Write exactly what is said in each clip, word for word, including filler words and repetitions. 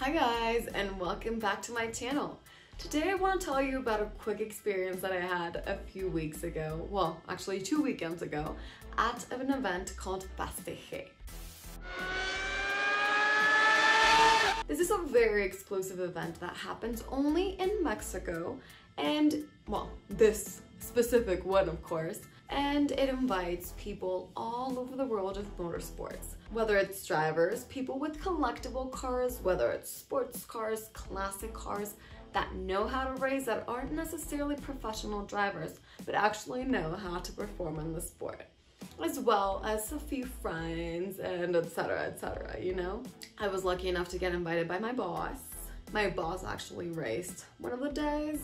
Hi guys, and welcome back to my channel. Today I want to tell you about a quick experience that I had a few weeks ago, well actually two weekends ago, at an event called Pasteje. This is a very explosive event that happens only in Mexico and, well, this specific one of course, and it invites people all over the world of motorsports. Whether it's drivers, people with collectible cars, whether it's sports cars, classic cars that know how to race, that aren't necessarily professional drivers, but actually know how to perform in the sport, as well as a few friends and etc, et cetera, you know? I was lucky enough to get invited by my boss. My boss actually raced one of the days,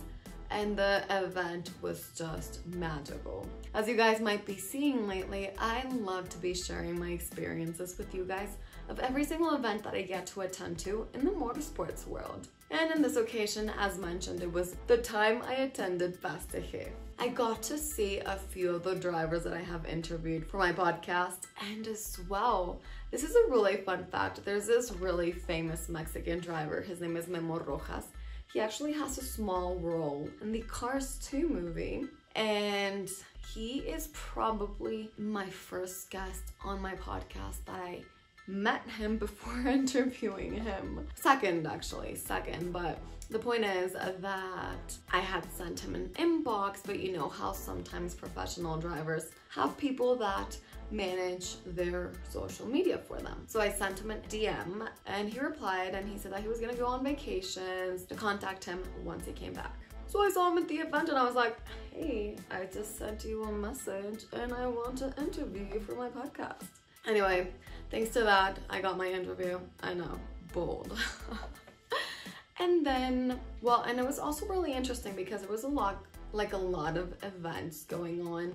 and the event was just magical. As you guys might be seeing lately, I love to be sharing my experiences with you guys of every single event that I get to attend to in the motorsports world. And in this occasion, as mentioned, it was the time I attended Pasteje. I got to see a few of the drivers that I have interviewed for my podcast, and as well, this is a really fun fact, there's this really famous Mexican driver, his name is Memo Rojas. He actually has a small role in the Cars two movie, and he is probably my first guest on my podcast that I met him before interviewing him. Second, actually, second, but the point is that I had sent him an inbox, but you know how sometimes professional drivers have people that manage their social media for them. So I sent him a D M and he replied, and he said that he was gonna go on vacations to contact him once he came back. So I saw him at the event and I was like, hey, I just sent you a message and I want to interview you for my podcast. Anyway, thanks to that, I got my interview. I know, bold. And then, well, and it was also really interesting because it was a lot, like a lot of events going on.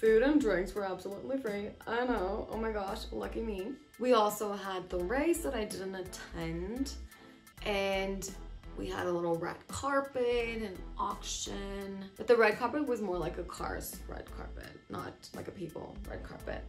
Food and drinks were absolutely free. I know, oh my gosh, lucky me. We also had the race that I didn't attend, and we had a little red carpet and auction. But the red carpet was more like a Cars red carpet, not like a People red carpet.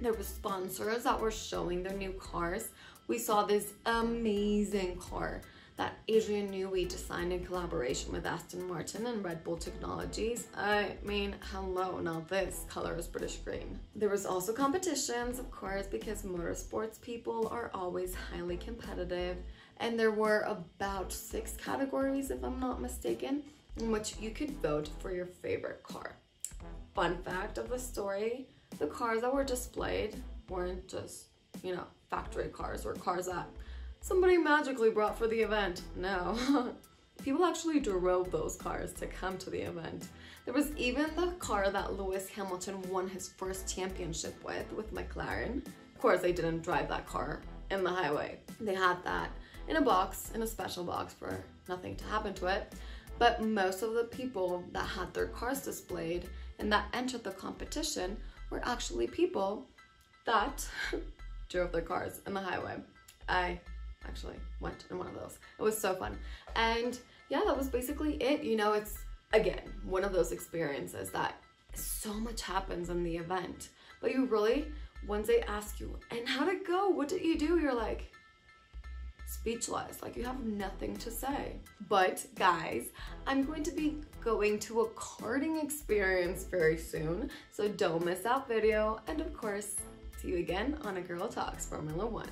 There were sponsors that were showing their new cars. We saw this amazing car that Adrian Newey designed in collaboration with Aston Martin and Red Bull Technologies. I mean, hello, now this color is British green. There was also competitions, of course, because motorsports people are always highly competitive. And there were about six categories, if I'm not mistaken, in which you could vote for your favorite car. Fun fact of the story, the cars that were displayed weren't just, you know, factory cars or cars that somebody magically brought for the event. No. People actually drove those cars to come to the event. There was even the car that Lewis Hamilton won his first championship with, with McLaren. Of course, they didn't drive that car in the highway. They had that in a box, in a special box for nothing to happen to it. But most of the people that had their cars displayed and that entered the competition were actually people that drove their cars in the highway. I actually went in one of those. It was so fun. And yeah, that was basically it. You know, it's, again, one of those experiences that so much happens in the event, but you really, once they ask you, and how'd it go? What did you do? You're like, speechless, like you have nothing to say. But guys, I'm going to be going to a karting experience very soon, so don't miss that video, and of course, see you again on A Girl Talks Formula One.